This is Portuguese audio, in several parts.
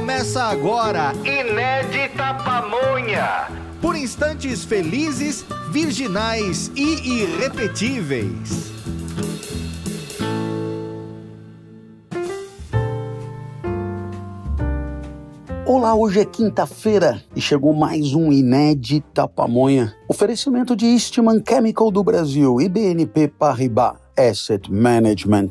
Começa agora Inédita Pamonha, por instantes felizes, virginais e irrepetíveis. Olá, hoje é quinta-feira e chegou mais um Inédita Pamonha. Oferecimento de Eastman Chemical do Brasil e BNP Paribas Asset Management.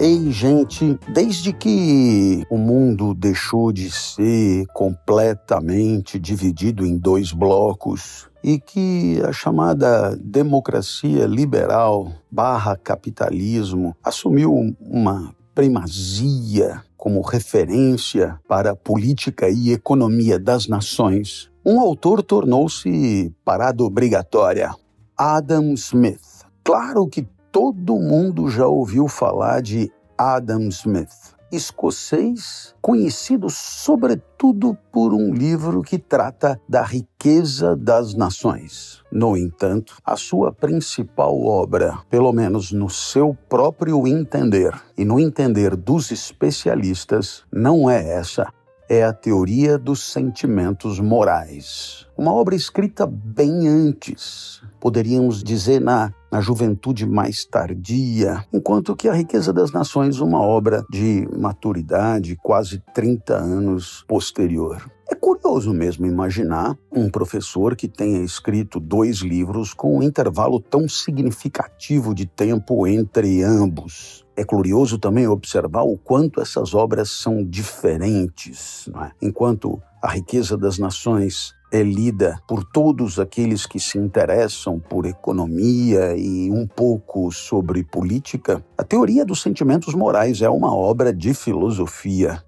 Ei, gente, desde que o mundo deixou de ser completamente dividido em dois blocos e que a chamada democracia liberal / capitalismo assumiu uma primazia como referência para a política e economia das nações, um autor tornou-se parada obrigatória, Adam Smith. Claro que todo mundo já ouviu falar de Adam Smith, escocês, conhecido sobretudo por um livro que trata da riqueza das nações. No entanto, a sua principal obra, pelo menos no seu próprio entender e no entender dos especialistas, não é essa. É a Teoria dos Sentimentos Morais. Uma obra escrita bem antes, poderíamos dizer na juventude mais tardia, enquanto que a Riqueza das Nações, uma obra de maturidade quase 30 anos posterior. É curioso mesmo imaginar um professor que tenha escrito dois livros com um intervalo tão significativo de tempo entre ambos. É curioso também observar o quanto essas obras são diferentes, não é? Enquanto a Riqueza das Nações é lida por todos aqueles que se interessam por economia e um pouco sobre política, a Teoria dos Sentimentos Morais é uma obra de filosofia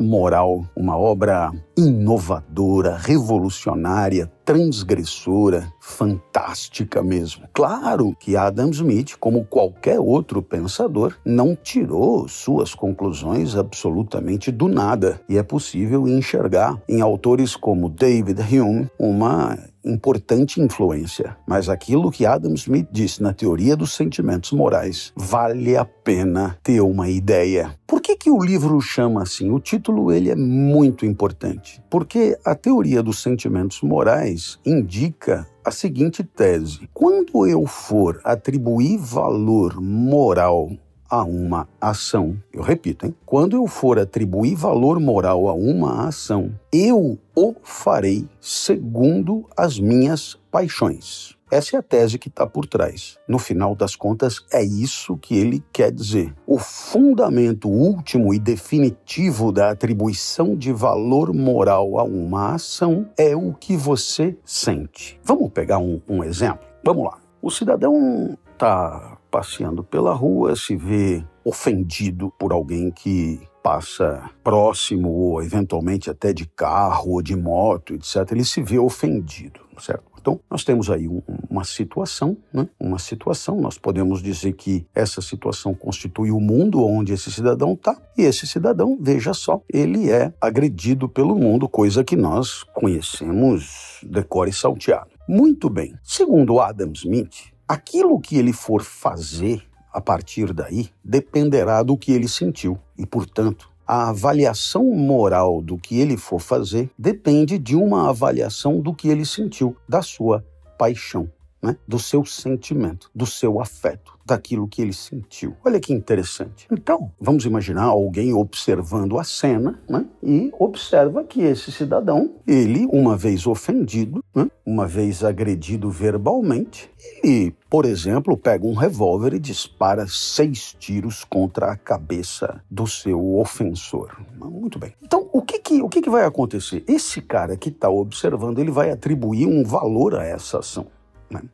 moral, uma obra inovadora, revolucionária, transgressora, fantástica mesmo. Claro que Adam Smith, como qualquer outro pensador, não tirou suas conclusões absolutamente do nada, e é possível enxergar em autores como David Hume uma importante influência. Mas aquilo que Adam Smith disse na Teoria dos Sentimentos Morais vale a pena ter uma ideia. Por que o livro chama assim? O título ele é muito importante, porque a Teoria dos Sentimentos Morais indica a seguinte tese: quando eu for atribuir valor moral a uma ação, eu repito, quando eu for atribuir valor moral a uma ação, eu o farei segundo as minhas paixões. Essa é a tese que está por trás. No final das contas, é isso que ele quer dizer. O fundamento último e definitivo da atribuição de valor moral a uma ação é o que você sente. Vamos pegar um exemplo? Vamos lá. O cidadão está passeando pela rua, se vê ofendido por alguém que passa próximo ou eventualmente até de carro ou de moto, etc. Ele se vê ofendido, certo? Então, nós temos aí uma situação, né? Uma situação, nós podemos dizer que essa situação constitui o mundo onde esse cidadão está, e esse cidadão, veja só, ele é agredido pelo mundo, coisa que nós conhecemos de cor e salteado. Muito bem, segundo Adam Smith, aquilo que ele for fazer a partir daí dependerá do que ele sentiu e, portanto, a avaliação moral do que ele for fazer depende de uma avaliação do que ele sentiu, da sua paixão, né? Do seu sentimento, do seu afeto, daquilo que ele sentiu. Olha que interessante. Então, vamos imaginar alguém observando a cena, né? E observa que esse cidadão, ele, uma vez ofendido, né? Uma vez agredido verbalmente, ele, por exemplo, pega um revólver e dispara 6 tiros contra a cabeça do seu ofensor. Muito bem. Então, o que vai acontecer? Esse cara que está observando, ele vai atribuir um valor a essa ação.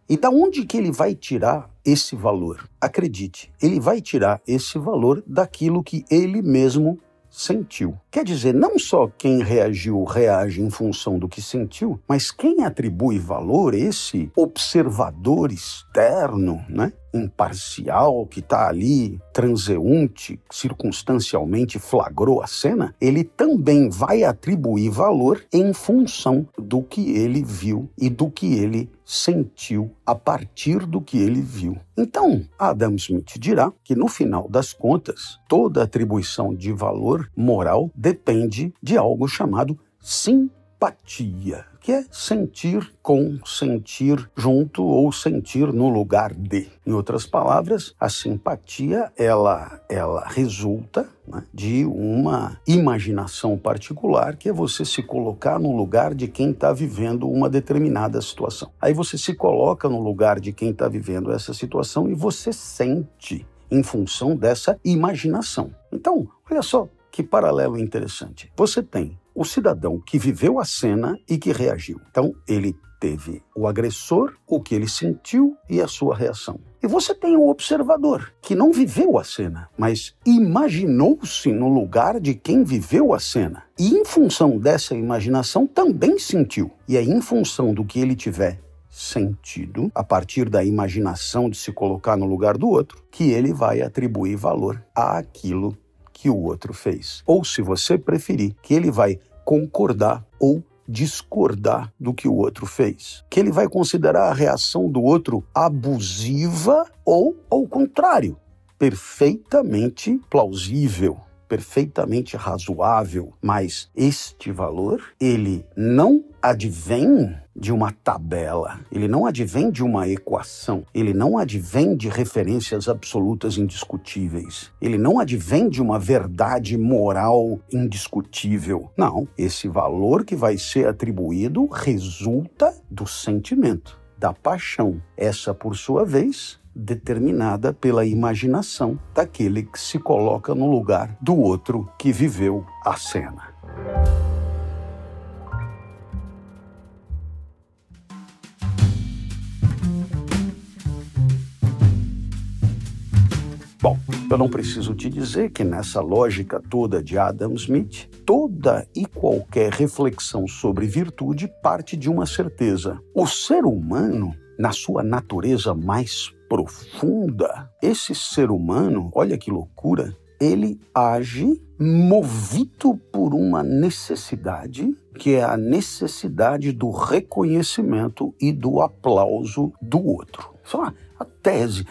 E da onde que ele vai tirar esse valor? Acredite, ele vai tirar esse valor daquilo que ele mesmo sentiu. Quer dizer, não só quem reagiu reage em função do que sentiu, mas quem atribui valor, esse observador externo, né? imparcial, que está ali transeunte, circunstancialmente flagrou a cena, ele também vai atribuir valor em função do que ele viu e do que ele sentiu a partir do que ele viu. Então, Adam Smith dirá que, no final das contas, toda atribuição de valor moral depende de algo chamado simpatia, que é sentir com, sentir junto ou sentir no lugar de. Em outras palavras, a simpatia ela resulta, né, de uma imaginação particular, que é você se colocar no lugar de quem está vivendo uma determinada situação. Aí você se coloca no lugar de quem está vivendo essa situação e você sente em função dessa imaginação. Então, olha só que paralelo interessante. Você tem o cidadão que viveu a cena e que reagiu. Então, ele teve o agressor, o que ele sentiu e a sua reação. E você tem o observador, que não viveu a cena, mas imaginou-se no lugar de quem viveu a cena. E, em função dessa imaginação, também sentiu. E aí, em função do que ele tiver sentido, a partir da imaginação de se colocar no lugar do outro, que ele vai atribuir valor àquilo que o outro fez. Ou, se você preferir, que ele vai concordar ou discordar do que o outro fez. Que ele vai considerar a reação do outro abusiva ou, ao contrário, perfeitamente plausível, perfeitamente razoável. Mas este valor, ele não advém de uma tabela, ele não advém de uma equação, ele não advém de referências absolutas indiscutíveis, ele não advém de uma verdade moral indiscutível. Não, esse valor que vai ser atribuído resulta do sentimento, da paixão, essa, por sua vez, determinada pela imaginação daquele que se coloca no lugar do outro que viveu a cena. Bom, eu não preciso te dizer que, nessa lógica toda de Adam Smith, toda e qualquer reflexão sobre virtude parte de uma certeza. O ser humano, na sua natureza mais profunda, esse ser humano, olha que loucura, ele age movido por uma necessidade, que é a necessidade do reconhecimento e do aplauso do outro. Só a tese.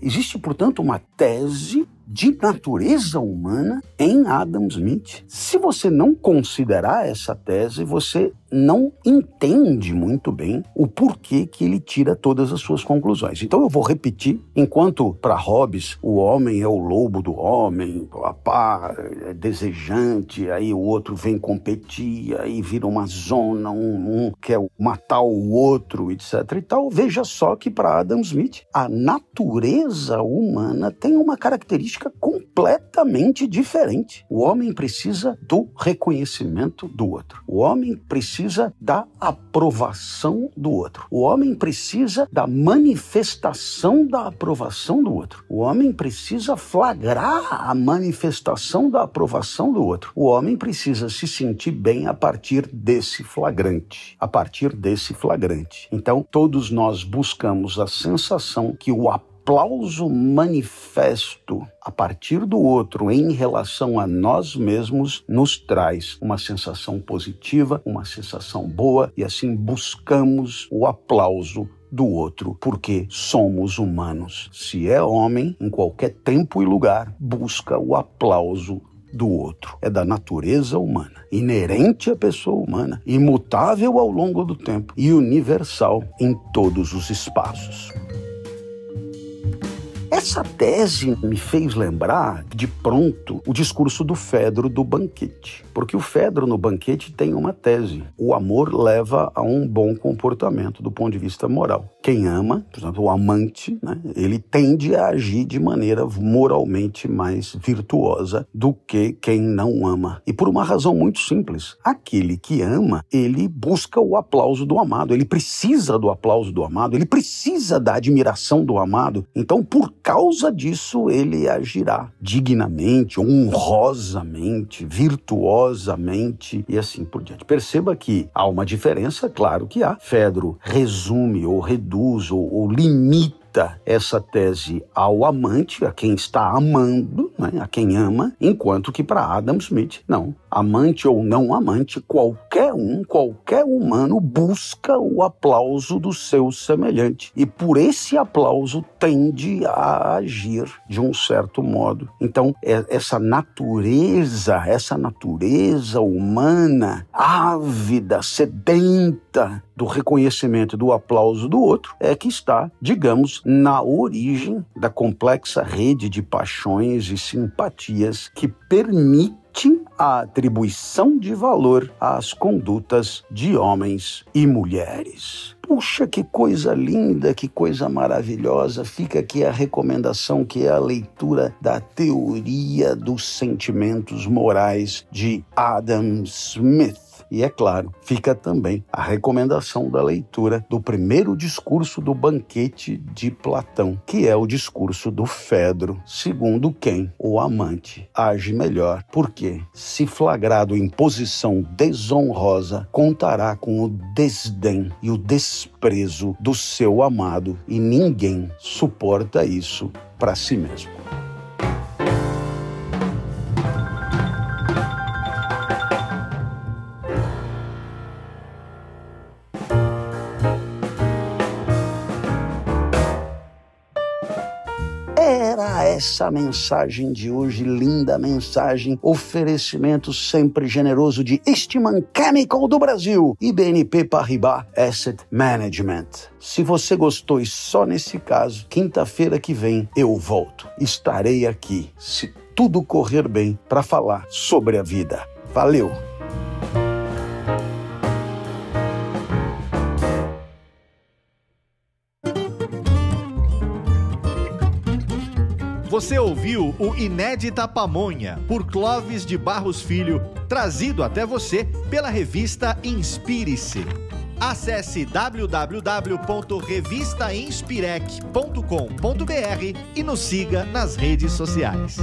Existe, portanto, uma tese de natureza humana em Adam Smith. Se você não considerar essa tese, você não entende muito bem o porquê que ele tira todas as suas conclusões. Então eu vou repetir, enquanto para Hobbes o homem é o lobo do homem, a pá é desejante, aí o outro vem competir, aí vira uma zona, um quer matar o outro, etc e tal. Veja só que para Adam Smith a natureza humana tem uma característica completamente diferente. O homem precisa do reconhecimento do outro. O homem precisa da aprovação do outro. O homem precisa da manifestação da aprovação do outro. O homem precisa flagrar a manifestação da aprovação do outro. O homem precisa se sentir bem a partir desse flagrante. A partir desse flagrante. Então, todos nós buscamos a sensação que o aplauso manifesto a partir do outro em relação a nós mesmos nos traz uma sensação positiva, uma sensação boa, e assim buscamos o aplauso do outro, porque somos humanos. Se é homem, em qualquer tempo e lugar, busca o aplauso do outro. É da natureza humana, inerente à pessoa humana, imutável ao longo do tempo e universal em todos os espaços. Essa tese me fez lembrar, de pronto, o discurso do Fedro do Banquete. Porque o Fedro, no Banquete, tem uma tese. O amor leva a um bom comportamento do ponto de vista moral. Quem ama, por exemplo, o amante, né, ele tende a agir de maneira moralmente mais virtuosa do que quem não ama. E por uma razão muito simples. Aquele que ama, ele busca o aplauso do amado. Ele precisa do aplauso do amado. Ele precisa da admiração do amado. Então, por causa disso, ele agirá dignamente, honrosamente, virtuosamente e assim por diante. Perceba que há uma diferença, claro que há. Fedro resume ou reduz ou limita dita essa tese ao amante, a quem está amando, né, a quem ama, enquanto que para Adam Smith, não. Amante ou não amante, qualquer humano busca o aplauso do seu semelhante. E por esse aplauso tende a agir de um certo modo. Então, essa natureza humana, ávida, sedenta do reconhecimento e do aplauso do outro, é que está, digamos, na origem da complexa rede de paixões e simpatias que permite a atribuição de valor às condutas de homens e mulheres. Puxa, que coisa linda, que coisa maravilhosa. Fica aqui a recomendação, que é a leitura da Teoria dos Sentimentos Morais, de Adam Smith. E, é claro, fica também a recomendação da leitura do primeiro discurso do Banquete de Platão, que é o discurso do Fedro, segundo quem o amante age melhor, porque, se flagrado em posição desonrosa, contará com o desdém e o desprezo do seu amado, e ninguém suporta isso para si mesmo. Essa mensagem de hoje, linda mensagem, oferecimento sempre generoso de Eastman Chemical do Brasil e BNP Paribas Asset Management. Se você gostou, e só nesse caso, quinta-feira que vem eu volto. Estarei aqui, se tudo correr bem, para falar sobre a vida. Valeu! Você ouviu o Inédita Pamonha, por Clóvis de Barros Filho, trazido até você pela revista Inspire-se. Acesse www.revistainspirec.com.br e nos siga nas redes sociais.